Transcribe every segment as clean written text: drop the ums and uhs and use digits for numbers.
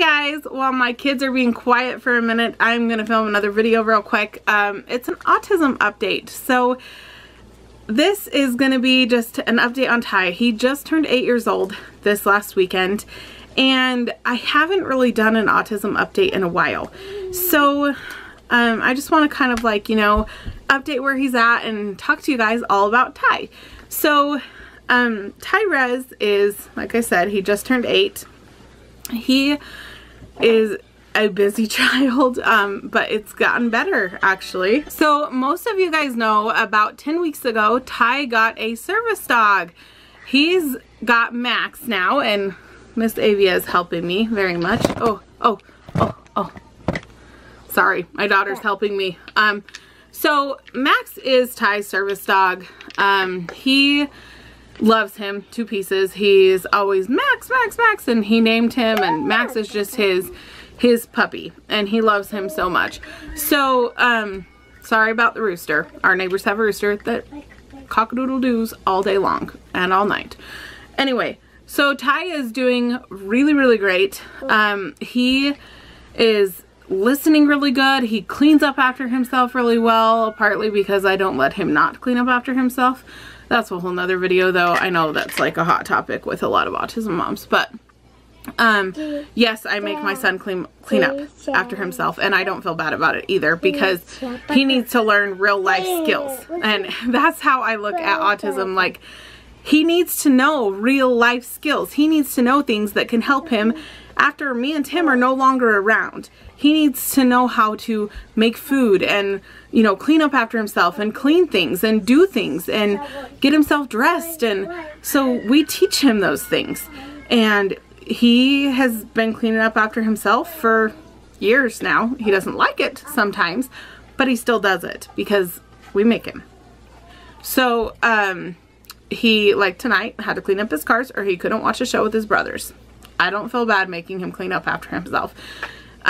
Hey guys, while my kids are being quiet for a minute, I'm gonna film another video real quick. It's an autism update. So this is gonna be just an update on Ty. He just turned 8 years old this last weekend, and I haven't really done an autism update in a while. So I just wanna kind of like, you know, update where he's at and talk to you guys all about Ty. So Tyrez is, like I said, he just turned 8. He is a busy child, but it's gotten better, actually. So most of you guys know about 10 weeks ago, Ty got a service dog. He's got Max now, and Miss Avia is helping me very much. Oh. Sorry, my daughter's helping me. So Max is Ty's service dog. He loves him to pieces. He's always Max, Max, Max, and he named him, and Max is just his puppy, and he loves him so much. So sorry about the rooster. Our neighbors have a rooster that cock-a-doodle-doos all day long and all night. Anyway, so Ty is doing really, really great. He is listening really good. He cleans up after himself really well, partly because I don't let him not clean up after himself. That's a whole nother video though. I know that's like a hot topic with a lot of autism moms, but yes, I make my son clean up after himself, and I don't feel bad about it either, because he needs to learn real life skills, and that's how I look at autism. Like, he needs to know real life skills. He needs to know things that can help him after me and Tim are no longer around. He needs to know how to make food and, you know, clean up after himself and clean things and do things and get himself dressed. And so we teach him those things. And he has been cleaning up after himself for years now. He doesn't like it sometimes, but he still does it because we make him. So he, like tonight, had to clean up his cars or he couldn't watch a show with his brothers. I don't feel bad making him clean up after himself.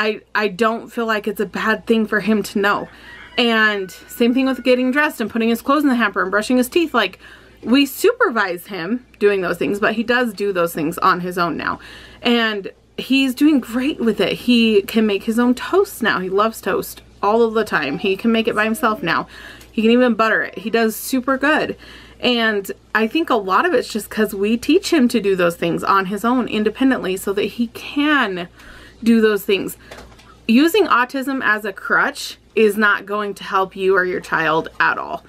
I don't feel like it's a bad thing for him to know. And same thing with getting dressed and putting his clothes in the hamper and brushing his teeth. Like, we supervise him doing those things, but he does do those things on his own now. And he's doing great with it. He can make his own toast now. He loves toast all of the time. He can make it by himself now. He can even butter it. He does super good. And I think a lot of it's just because we teach him to do those things on his own independently so that he can do those things. Using autism as a crutch is not going to help you or your child at all.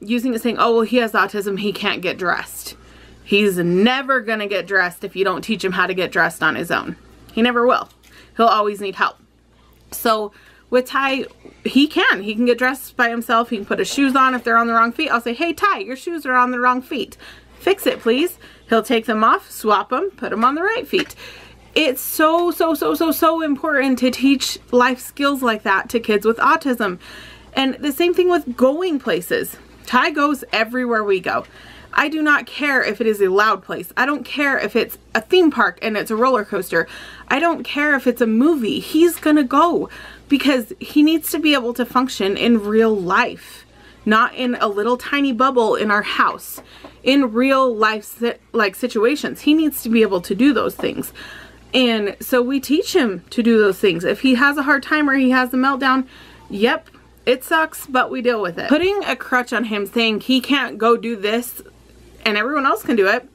Using it saying, oh, well, he has autism, he can't get dressed. He's never going to get dressed if you don't teach him how to get dressed on his own. He never will. He'll always need help. So with Ty, he can get dressed by himself. He can put his shoes on if they're on the wrong feet. I'll say, hey, Ty, your shoes are on the wrong feet. Fix it, please. He'll take them off, swap them, put them on the right feet. It's so, so, so, so, so important to teach life skills like that to kids with autism. And the same thing with going places. Ty goes everywhere we go. I do not care if it is a loud place. I don't care if it's a theme park and it's a roller coaster. I don't care if it's a movie. He's gonna go because he needs to be able to function in real life, not in a little tiny bubble in our house. In real life like situations, he needs to be able to do those things. And so we teach him to do those things. If he has a hard time or he has a meltdown, yep, it sucks, but we deal with it. Putting a crutch on him saying he can't go do this and everyone else can do it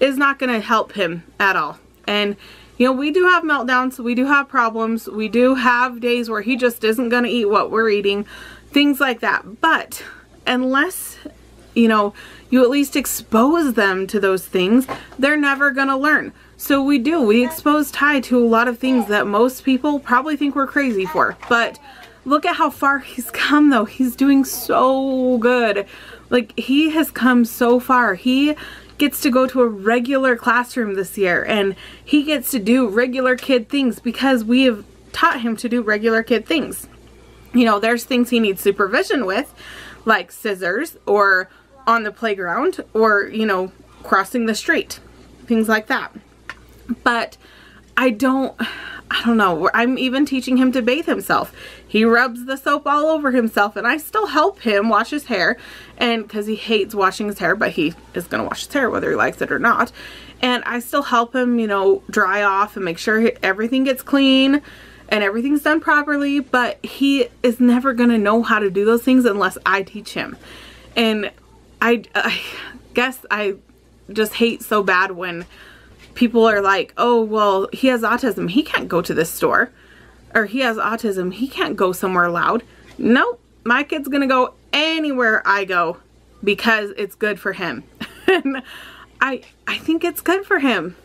is not going to help him at all. And, you know, we do have meltdowns. We do have problems. We do have days where he just isn't going to eat what we're eating, things like that. But unless, you know, you at least expose them to those things, they're never going to learn. So we do. We expose Ty to a lot of things that most people probably think we're crazy for. But look at how far he's come, though. He's doing so good. Like, he has come so far. He gets to go to a regular classroom this year, and he gets to do regular kid things because we have taught him to do regular kid things. You know, there's things he needs supervision with, like scissors or on the playground or, you know, crossing the street, things like that. But I don't, I don't know, I'm even teaching him to bathe himself. He rubs the soap all over himself and I still help him wash his hair, and because he hates washing his hair, but he is going to wash his hair whether he likes it or not. And I still help him, you know, dry off and make sure everything gets clean and everything's done properly, but he is never going to know how to do those things unless I teach him. And I guess I just hate so bad when people are like, oh, well, he has autism, he can't go to this store. Or he has autism, he can't go somewhere loud. Nope, my kid's gonna go anywhere I go because it's good for him. And I think it's good for him.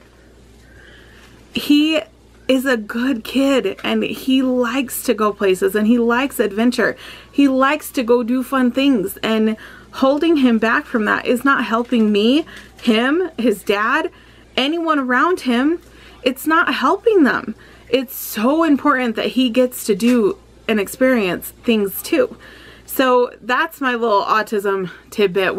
He is a good kid and he likes to go places and he likes adventure. He likes to go do fun things, and holding him back from that is not helping me, him, his dad, anyone around him. It's not helping them. It's so important that he gets to do and experience things too. So that's my little autism tidbit.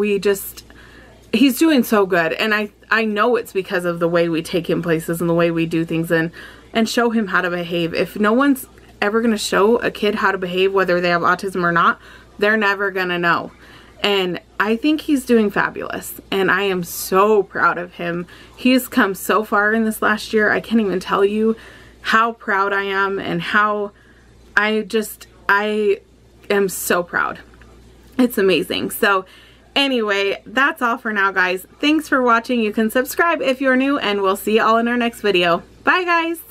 He's doing so good, and I know it's because of the way we take him places and the way we do things and show him how to behave. If no one's ever going to show a kid how to behave, whether they have autism or not, they're never going to know. And I think he's doing fabulous, and I am so proud of him. He's come so far in this last year. I can't even tell you how proud I am and how I am so proud. It's amazing. So anyway, that's all for now, guys. Thanks for watching. You can subscribe if you're new, and we'll see you all in our next video. Bye, guys.